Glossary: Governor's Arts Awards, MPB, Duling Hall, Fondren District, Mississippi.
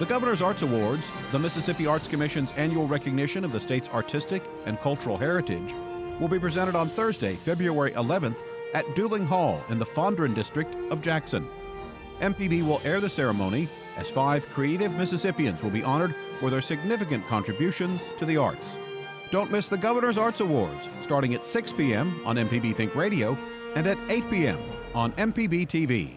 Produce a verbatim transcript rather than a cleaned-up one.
The Governor's Arts Awards, the Mississippi Arts Commission's annual recognition of the state's artistic and cultural heritage, will be presented on Thursday, February eleventh at Duling Hall in the Fondren District of Jackson. M P B will air the ceremony as five creative Mississippians will be honored for their significant contributions to the arts. Don't miss the Governor's Arts Awards, starting at six p m on M P B Think Radio and at eight p m on M P B T V.